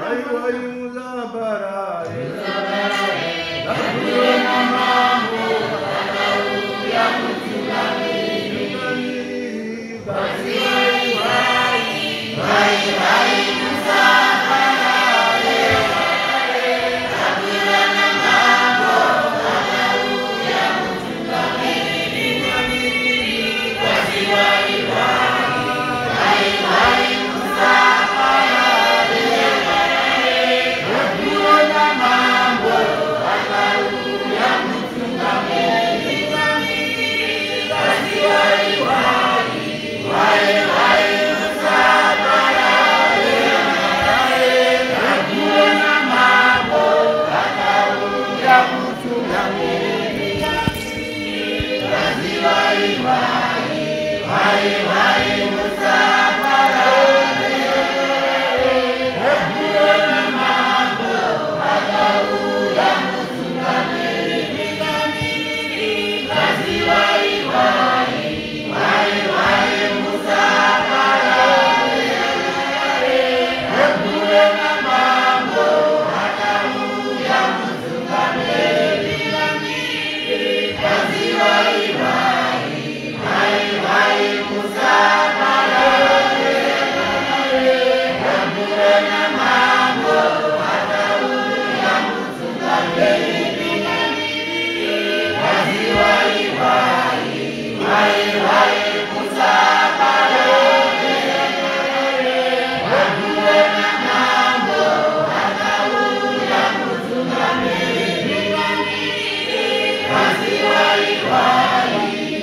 Ay, ay, un